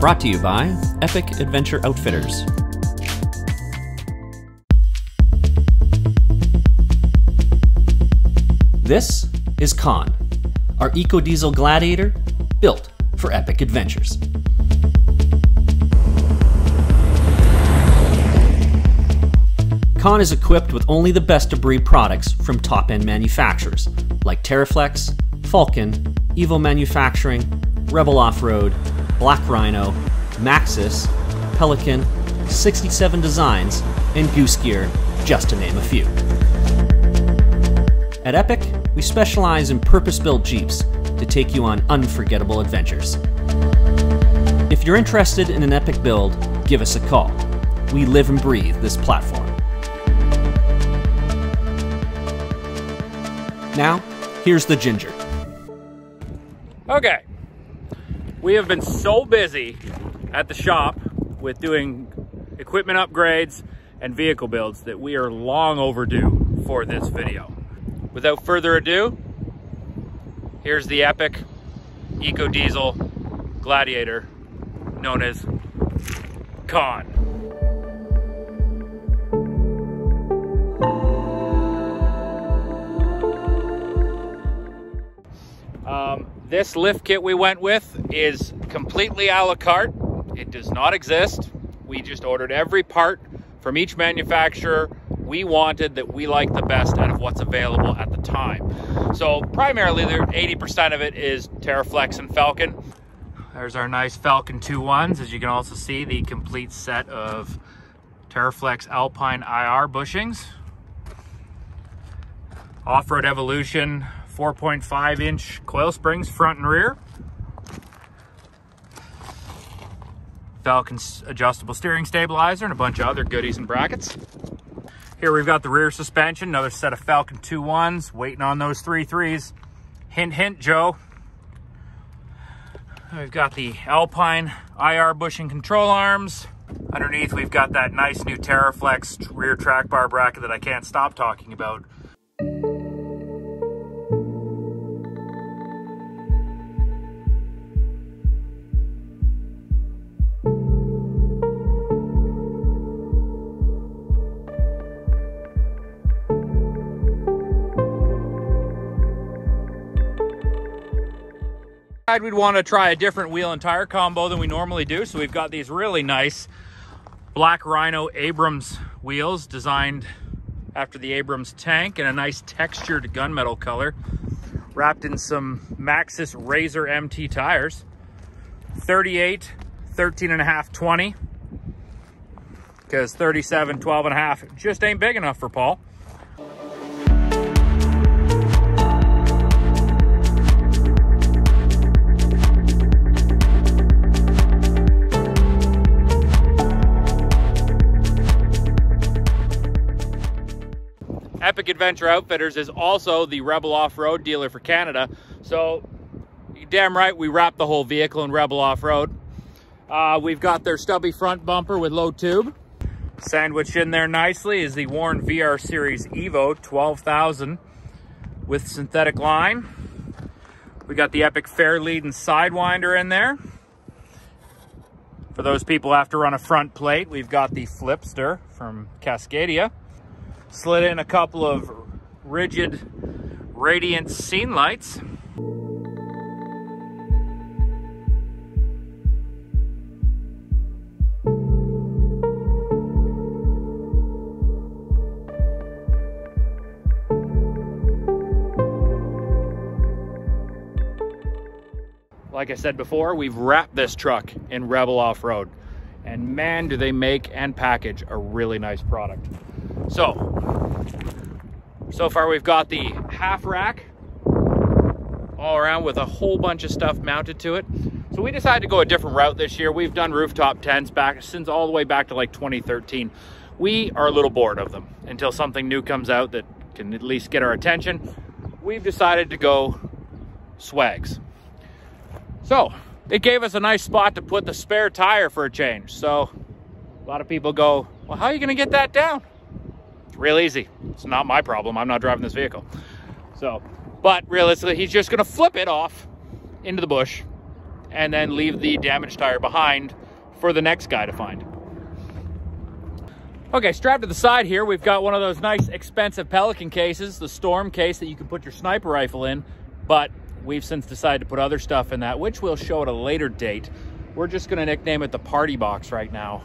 Brought to you by Epic Adventure Outfitters. This is Khan, our EcoDiesel Gladiator built for epic adventures. Khan is equipped with only the best debris products from top-end manufacturers like TeraFlex, Falcon, Evo Manufacturing, Rebel Off-Road, Black Rhino, Maxxis, Pelican, 67 Designs, and Goose Gear, just to name a few. At Epic, we specialize in purpose-built Jeeps to take you on unforgettable adventures. If you're interested in an Epic build, give us a call. We live and breathe this platform. Now, here's the Ginger. Okay. We have been so busy at the shop with doing equipment upgrades and vehicle builds that we are long overdue for this video. Without further ado, here's the epic EcoDiesel Gladiator known as Khan. This lift kit we went with is completely a la carte. It does not exist. We just ordered every part from each manufacturer we wanted that we like the best out of what's available at the time. So primarily, 80% of it is TeraFlex and Falcon. There's our nice Falcon 2.1s. As you can also see, the complete set of TeraFlex Alpine IR bushings. Offroad Evolution 4.5 inch coil springs front and rear. Falcon's adjustable steering stabilizer and a bunch of other goodies and brackets. Here we've got the rear suspension, another set of Falcon 2.1s, waiting on those 3.3s. Hint, hint, Joe. We've got the Alpine IR bushing control arms. Underneath we've got that nice new TeraFlex rear track bar bracket that I can't stop talking about. We'd want to try a different wheel and tire combo than we normally do, so we've got these really nice Black Rhino Abrams wheels designed after the Abrams tank in a nice textured gunmetal color, wrapped in some Maxxis Razor MT tires. 38, 13.5, 20, because 37, 12.5 just ain't big enough for Paul. Epic Adventure Outfitters is also the Rebel Off-Road dealer for Canada. So, you're damn right, we wrap the whole vehicle in Rebel Off-Road. We've got their stubby front bumper with low tube. Sandwiched in there nicely is the Warn VR Series Evo 12,000 with synthetic line. We got the Epic Fairlead and Sidewinder in there. For those people who have to run a front plate, we've got the Flipster from Cascadia. Slid in a couple of Rigid radiant scene lights. Like I said before, we've wrapped this truck in Rebel Off-Road, and man, do they make and package a really nice product. So far we've got the half rack all around with a whole bunch of stuff mounted to it. So we decided to go a different route this year. We've done rooftop tents all the way back to like 2013. we are a little bored of them until something new comes out that can at least get our attention. We've decided to go swags. So it gave us a nice spot to put the spare tire for a change. So a lot of people go, well, how are you going to get that down? It's real easy. It's not my problem. I'm not driving this vehicle. So, but realistically, he's just going to flip it off into the bush and then leave the damaged tire behind for the next guy to find. Okay, strapped to the side here, we've got one of those nice expensive Pelican cases, the Storm case that you can put your sniper rifle in, but we've since decided to put other stuff in that, which we'll show at a later date. We're just gonna nickname it the Party Box right now.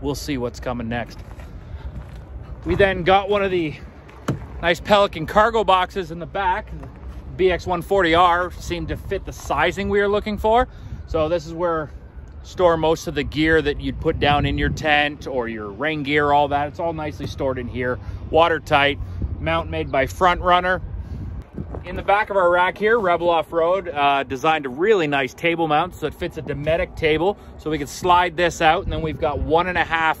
We'll see what's coming next. We then got one of the nice Pelican cargo boxes in the back. The BX140R seemed to fit the sizing we were looking for. So this is where store most of the gear that you'd put down in your tent or your rain gear, all that. It's all nicely stored in here, watertight, mount made by Front Runner. In the back of our rack here, Rebel Off-Road designed a really nice table mount so it fits a Dometic table. So we can slide this out, and then we've got 1.5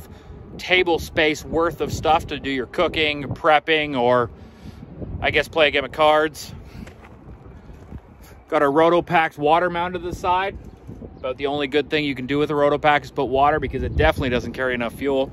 table space worth of stuff to do your cooking, prepping, or I guess play a game of cards. Got a Roto-Pax water mount to the side. About the only good thing you can do with a Roto-Pax is put water, because it definitely doesn't carry enough fuel.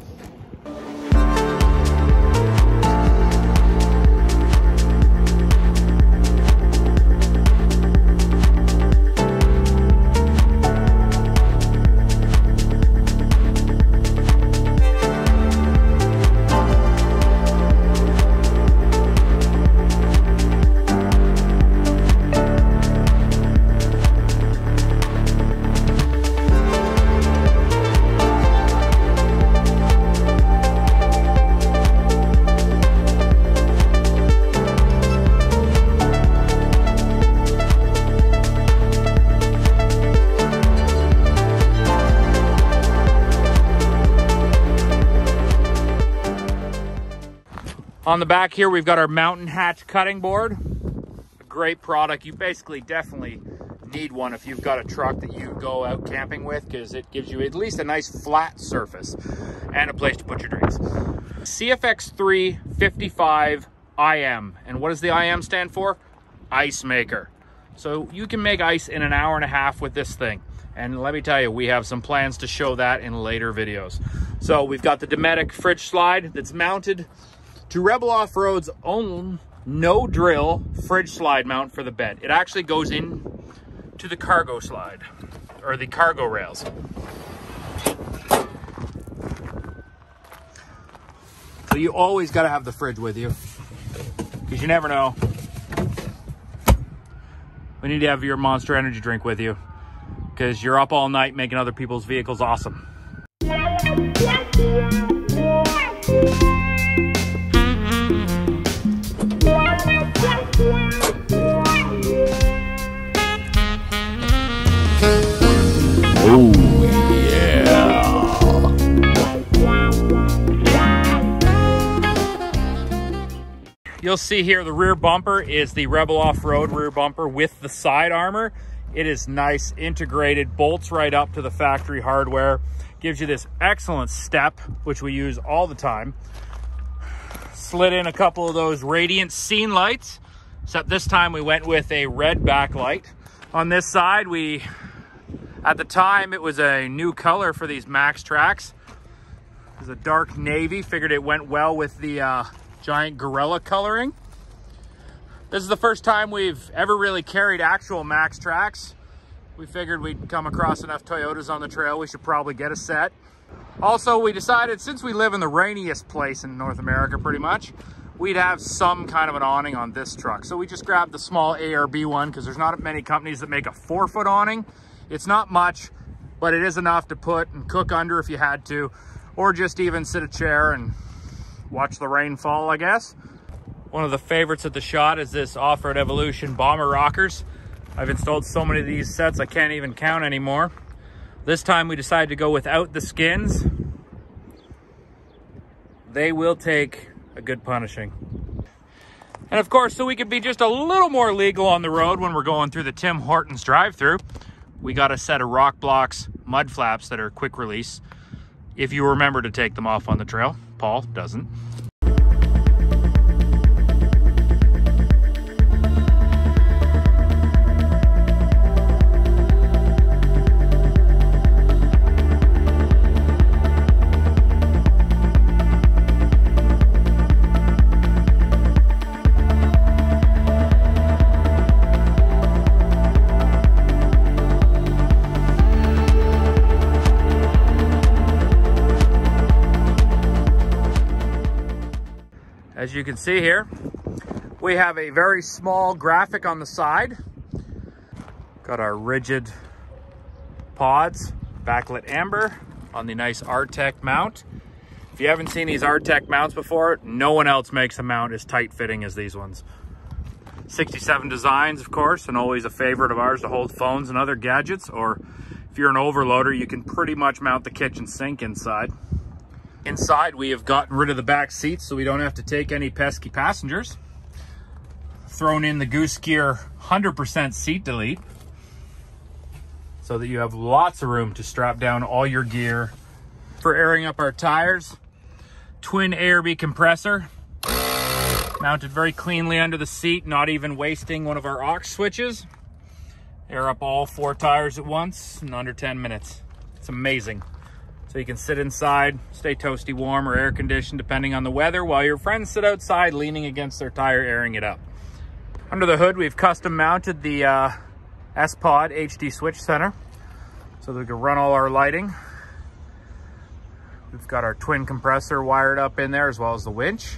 On the back here, we've got our Mountain Hatch cutting board. A great product. You basically definitely need one if you've got a truck that you go out camping with, because it gives you at least a nice flat surface and a place to put your drinks. CFX 355 IM. And what does the IM stand for? Ice maker. So you can make ice in an hour and a half with this thing. And let me tell you, we have some plans to show that in later videos. So we've got the Dometic fridge slide that's mounted to Rebel Off-Road's own no drill fridge slide mount for the bed. It actually goes in to the cargo slide, or the cargo rails. So you always got to have the fridge with you, because you never know. We need to have your Monster Energy drink with you, because you're up all night making other people's vehicles awesome. You'll see here the rear bumper is the Rebel Off-Road rear bumper with the side armor. It is nice, integrated, bolts right up to the factory hardware. Gives you this excellent step, which we use all the time. Slid in a couple of those radiant scene lights, except this time we went with a red backlight. On this side, we, at the time, it was a new color for these Max Trax. It was a dark navy. Figured it went well with the giant gorilla coloring. This is the first time we've ever really carried actual Max Trax. We figured we'd come across enough Toyotas on the trail, we should probably get a set. Also, we decided, since we live in the rainiest place in North America pretty much, we'd have some kind of an awning on this truck. So we just grabbed the small ARB one, because there's not many companies that make a 4-foot awning. It's not much, but it is enough to put and cook under if you had to, or just even sit a chair and watch the rainfall, I guess. One of the favorites at the shot is this Offroad Evolution Bomber Rockers. I've installed so many of these sets, I can't even count anymore. This time we decided to go without the skins. They will take a good punishing. And of course, so we could be just a little more legal on the road when we're going through the Tim Hortons drive-thru, we got a set of Rock Blocks mud flaps that are quick release. if you remember to take them off on the trail. Paul doesn't. As you can see here, we have a very small graphic on the side. Got our Rigid pods, backlit amber on the nice RTEC mount. If you haven't seen these RTEC mounts before, no one else makes a mount as tight fitting as these ones. 67 Designs, of course, and always a favorite of ours to hold phones and other gadgets, or if you're an overloader, you can pretty much mount the kitchen sink inside. Inside, we have gotten rid of the back seats so we don't have to take any pesky passengers. Thrown in the Goose Gear 100% seat delete so that you have lots of room to strap down all your gear. For airing up our tires, twin ARB compressor, mounted very cleanly under the seat, not even wasting one of our aux switches. Air up all four tires at once in under 10 minutes. It's amazing. So you can sit inside, stay toasty warm or air conditioned depending on the weather, while your friends sit outside leaning against their tire airing it up. Under the hood, we've custom mounted the S-Pod HD switch center so that we can run all our lighting. We've got our twin compressor wired up in there as well as the winch.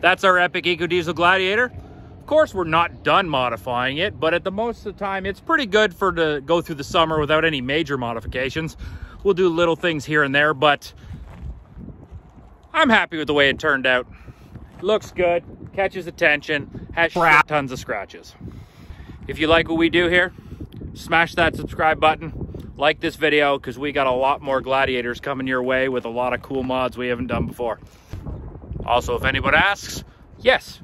That's our Epic EcoDiesel Gladiator. Of course, we're not done modifying it, but at the most of the time, it's pretty good for to go through the summer without any major modifications. We'll do little things here and there, but I'm happy with the way it turned out. Looks good, catches attention, has tons of scratches. If you like what we do here, smash that subscribe button, like this video, because we got a lot more Gladiators coming your way with a lot of cool mods we haven't done before. Also, if anyone asks, yes,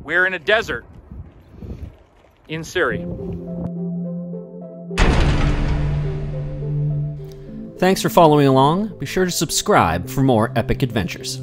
we're in a desert in Syria. Thanks for following along. Be sure to subscribe for more epic adventures.